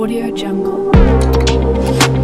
Audio Jungle.